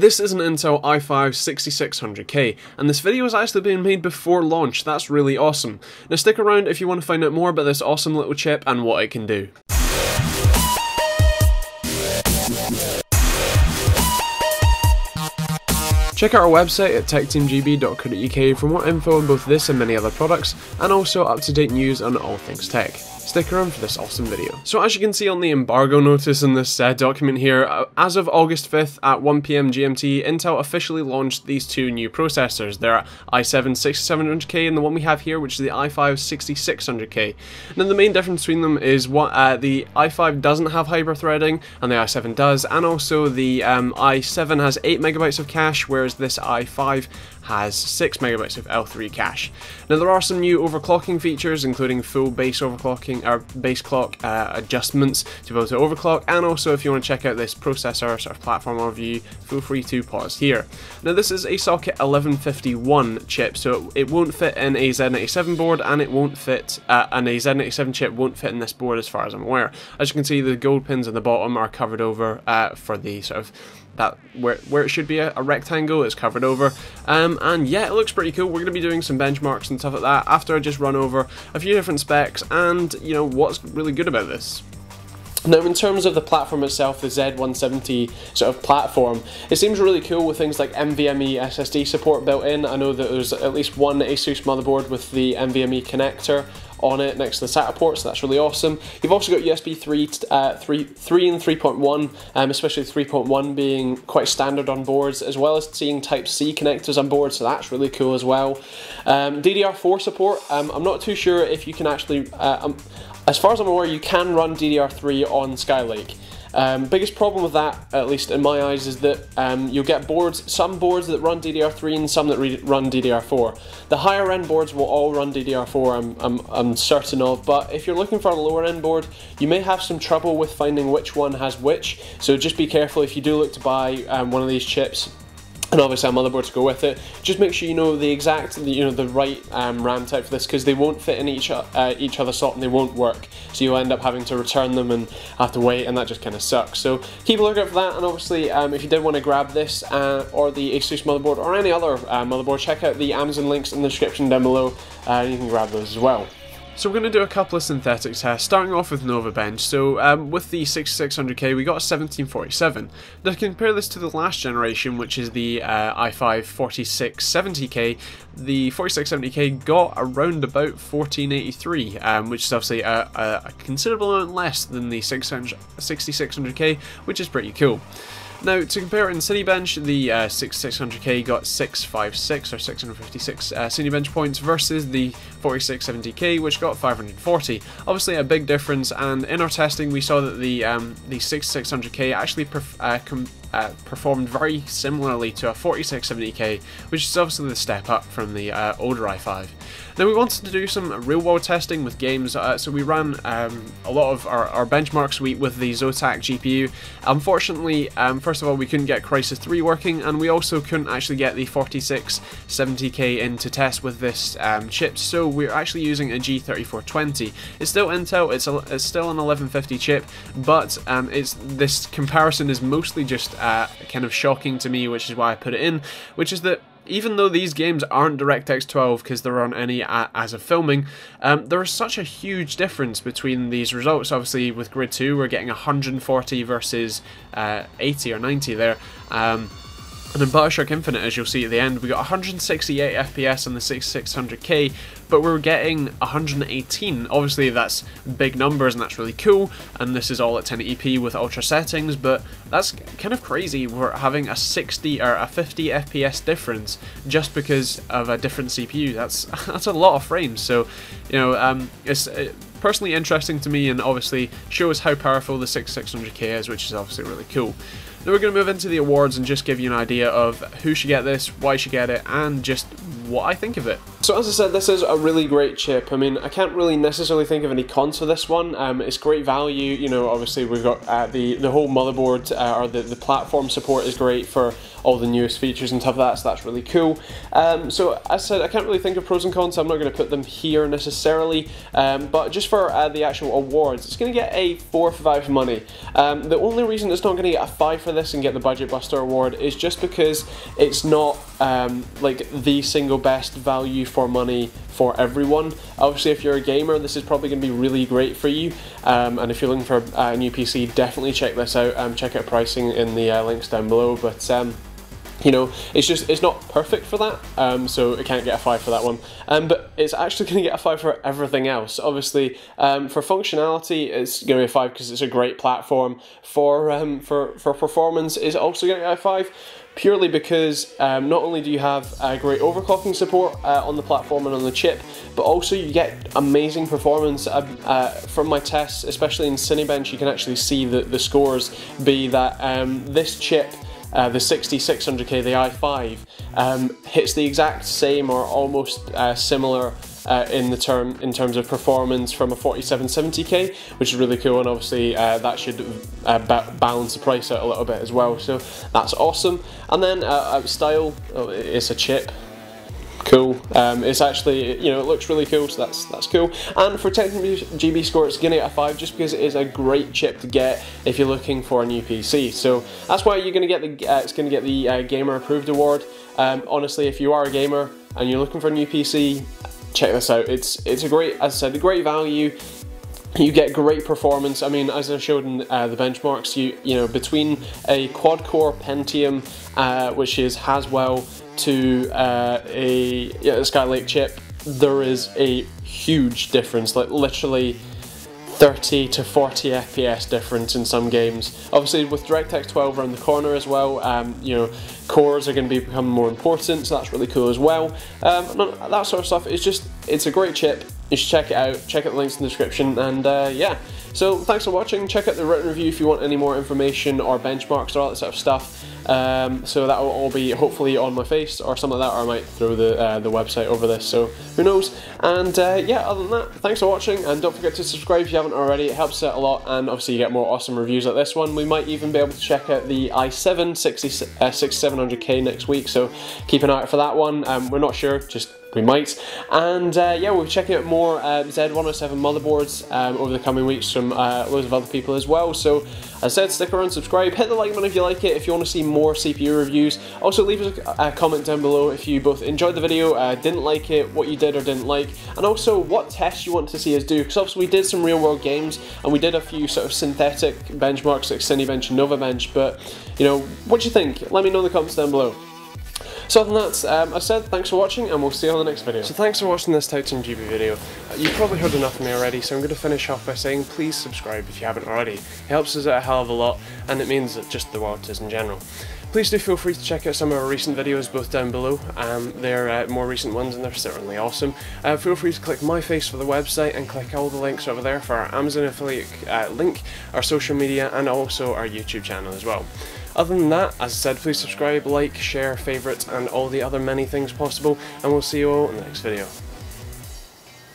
This is an Intel i5-6600K, and this video is actually being made before launch. That's really awesome. Now stick around if you want to find out more about this awesome little chip and what it can do. Check out our website at techteamgb.co.uk for more info on both this and many other products, and also up-to-date news on all things tech. Stick around for this awesome video. So as you can see on the embargo notice in this document here, as of August 5th at 1 PM GMT, Intel officially launched these two new processors, their i7-6700K and the one we have here, which is the i5-6600K. Now the main difference between them is what the i5 doesn't have hyper-threading, and the i7 does, and also the i7 has 8 MB of cache, whereas this i5 has 6 MB of L3 cache. Now there are some new overclocking features, including full base overclocking or base clock adjustments to be able to overclock, and also if you want to check out this processor sort of platform overview, feel free to pause here. Now this is a socket 1151 chip, so it won't fit in a Z97 board, and it won't fit, and a Z97 chip won't fit in this board as far as I'm aware. As you can see, the gold pins on the bottom are covered over for the sort of where it should be a rectangle is covered over, and yeah, it looks pretty cool. We're going to be doing some benchmarks and stuff like that after I just run over a few different specs and, you know, what's really good about this. Now in terms of the platform itself, the Z170 sort of platform, it seems really cool with things like NVMe SSD support built in. I know that there's at least one Asus motherboard with the NVMe connector on it next to the SATA port, so that's really awesome. You've also got USB 3 and 3.1, especially 3.1 being quite standard on boards, as well as seeing Type-C connectors on board, so that's really cool as well. DDR4 support, I'm not too sure if you can actually, as far as I'm aware, you can run DDR3 on Skylake. Biggest problem with that, at least in my eyes, is that you'll get boards, some boards that run DDR3 and some that run DDR4. The higher end boards will all run DDR4, I'm certain of, but if you're looking for a lower end board, you may have some trouble with finding which one has which, so just be careful if you do look to buy one of these chips, and obviously a motherboard to go with it. Just make sure you know the exact, the right RAM type for this, because they won't fit in each other slot and they won't work. So you'll end up having to return them and have to wait, and that just kind of sucks. So keep a lookout for that. And obviously, if you did want to grab this or the Asus motherboard or any other motherboard, check out the Amazon links in the description down below, and you can grab those as well. So we're going to do a couple of synthetic tests, starting off with Nova Bench. So with the 6600K, we got a 1747. Now compare this to the last generation, which is the i5-4670K. The 4670K got around about 1483, which is obviously a considerable amount less than the 6600K, which is pretty cool. Now, to compare it in Cinebench, the 6600K got 656 or 656 Cinebench points versus the 4670K, which got 540. Obviously a big difference, and in our testing we saw that the 6600K actually performed very similarly to a 4670K, which is obviously the step up from the older i5. Now we wanted to do some real world testing with games, so we ran a lot of our benchmark suite with the Zotac GPU. Unfortunately, first of all, we couldn't get Crysis 3 working, and we also couldn't actually get the 4670K in to test with this chip, so we're actually using a G3420. It's still Intel, it's still an 1150 chip, but this comparison is mostly just kind of shocking to me, which is why I put it in, which is that even though these games aren't DirectX 12, because there aren't any as of filming, there is such a huge difference between these results. Obviously with Grid 2 we're getting 140 versus 80 or 90 there, and in Bioshock Infinite, as you'll see at the end, we got 168 FPS on the 6600K, but we're getting 118. Obviously that's big numbers and that's really cool, and this is all at 1080p with ultra settings, but that's kind of crazy. We're having a 60 or a 50 FPS difference just because of a different CPU. That's a lot of frames. So, you know, it's personally interesting to me, and obviously shows how powerful the 6600K is, which is obviously really cool. Now we're going to move into the awards and just give you an idea of who should get this, why you should get it, and just what I think of it. So as I said, this is a really great chip. I mean, I can't really necessarily think of any cons for this one. It's great value, you know, obviously we've got the whole motherboard, or the platform support is great for all the newest features and stuff like that, so that's really cool. So as I said, I can't really think of pros and cons, so I'm not going to put them here necessarily, but just for the actual awards, it's going to get a 4 for value for money. The only reason it's not going to get a 5 for this and get the Budget Buster award is just because it's not like the single best value for money for everyone. Obviously if you're a gamer, this is probably going to be really great for you, and if you're looking for a new PC, definitely check this out. Check out pricing in the links down below, but you know, it's not perfect for that, so it can't get a 5 for that one. But it's actually going to get a 5 for everything else. Obviously, for functionality, it's going to be a 5 because it's a great platform. For performance, it's also going to get a 5. Purely because not only do you have great overclocking support on the platform and on the chip, but also you get amazing performance. From my tests, especially in Cinebench, you can actually see the scores be that this chip, the 6600K, the i5, hits the exact same or almost similar in terms of performance from a 4770K, which is really cool, and obviously that should balance the price out a little bit as well, so that's awesome. And then style, oh, it's a chip. Cool. It's actually, you know, it looks really cool, so that's cool. And for TechteamGB score, it's going to get a 5 just because it is a great chip to get if you're looking for a new PC. So that's why you're going to get the it's going to get the Gamer Approved Award. Honestly, if you are a gamer and you're looking for a new PC, check this out. It's a great, as I said, a great value. You get great performance. I mean, as I showed in the benchmarks, you know, between a quad-core Pentium, which is Haswell, to a Skylake chip, there is a huge difference, like literally 30 to 40 FPS difference in some games. Obviously with DirectX 12 around the corner as well, you know, cores are going to become more important, so that's really cool as well. That sort of stuff, it's a great chip. You should check it out, check out the links in the description, and yeah. So thanks for watching, check out the written review if you want any more information or benchmarks or all that sort of stuff. So that will all be hopefully on my face or something like that, or I might throw the website over this, so who knows. And yeah, other than that, thanks for watching, and don't forget to subscribe if you haven't already, it helps out a lot, and obviously you get more awesome reviews like this one. We might even be able to check out the i7-6700K next week, so keep an eye out for that one. We're not sure, just we might. And yeah, we'll be checking out more Z170 motherboards over the coming weeks from loads of other people as well. So as I said, stick around, subscribe, hit the like button if you like it, if you want to see more CPU reviews. Also leave us a comment down below if you both enjoyed the video, didn't like it, what you did or didn't like, and also what tests you want to see us do, because obviously we did some real world games and we did a few sort of synthetic benchmarks like Cinebench and Nova Bench, but you know, what do you think? Let me know in the comments down below. So other than that, I said, thanks for watching, and we'll see you on the next video. So thanks for watching this TechteamGB video. You've probably heard enough of me already, so I'm going to finish off by saying please subscribe if you haven't already. It helps us out a hell of a lot, and it means that just the world is in general. Please do feel free to check out some of our recent videos both down below. They're more recent ones and they're certainly awesome. Feel free to click my face for the website and click all the links over there for our Amazon affiliate link, our social media, and also our YouTube channel as well. Other than that, as I said, please subscribe, like, share, favourite, and all the other many things possible, and we'll see you all in the next video.